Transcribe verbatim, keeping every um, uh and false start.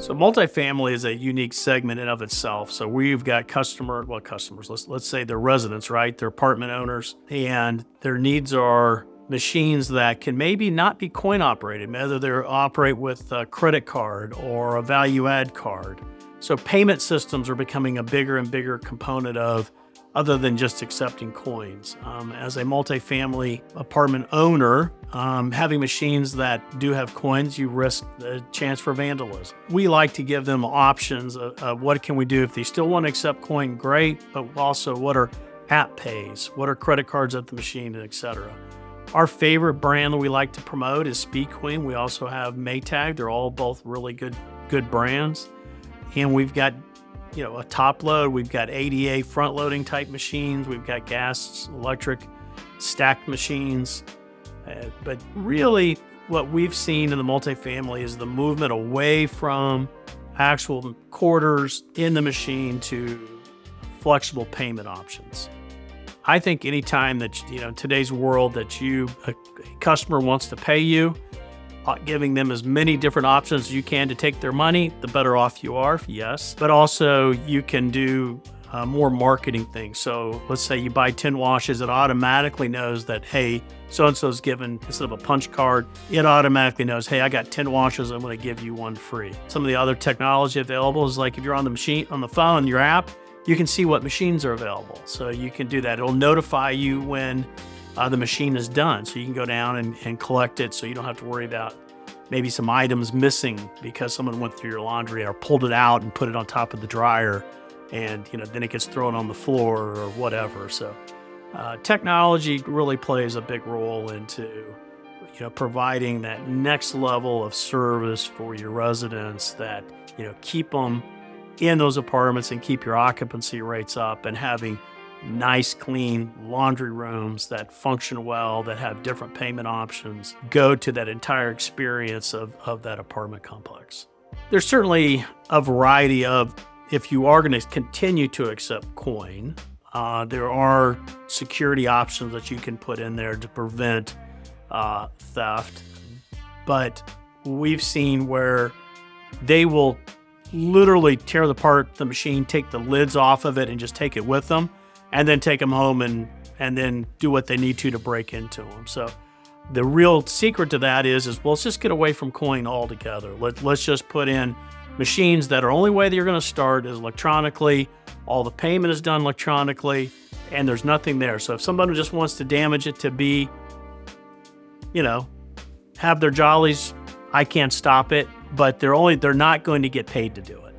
So multifamily is a unique segment in of itself. So we've got customer, well, customers, let's, let's say they're residents, right? They're apartment owners, and their needs are machines that can maybe not be coin operated, whether they operate with a credit card or a value add card. So payment systems are becoming a bigger and bigger component of other than just accepting coins. Um, as a multifamily apartment owner, um, having machines that do have coins, you risk a chance for vandalism. We like to give them options of, of what can we do if they still want to accept coin, great, but also what are app pays, what are credit cards at the machine, et cetera. Our favorite brand that we like to promote is Speed Queen. We also have Maytag. They're all both really good, good brands. And we've got you know, a top load, we've got A D A front loading type machines, we've got gas, electric, stacked machines. Uh, but really what we've seen in the multifamily is the movement away from actual quarters in the machine to flexible payment options. I think anytime that, you know, in today's world that you, a customer wants to pay you, giving them as many different options as you can to take their money, the better off you are, yes. But also you can do uh, more marketing things. So let's say you buy ten washes, it automatically knows that, hey, so-and-so's given, instead of a punch card, it automatically knows, hey, I got ten washes, I'm gonna give you one free. Some of the other technology available is like if you're on the machine, on the phone, your app, you can see what machines are available. So you can do that. It'll notify you when Uh, the machine is done. So you can go down and, and collect it so you don't have to worry about maybe some items missing because someone went through your laundry or pulled it out and put it on top of the dryer and you know then it gets thrown on the floor or whatever. So uh, technology really plays a big role into you know providing that next level of service for your residents that you know keep them in those apartments and keep your occupancy rates up and having nice, clean laundry rooms that function well, that have different payment options, go to that entire experience of, of that apartment complex. There's certainly a variety of, if you are going to continue to accept coin, uh, there are security options that you can put in there to prevent uh, theft. But we've seen where they will literally tear apart the machine, take the lids off of it and just take it with them, and then take them home and, and then do what they need to to break into them. So the real secret to that is, is well, let's just get away from coin altogether. Let, let's just put in machines that are only way that you're gonna start is electronically, all the payment is done electronically, and there's nothing there. So if somebody just wants to damage it to be, you know, have their jollies, I can't stop it, but they're only, they're not going to get paid to do it.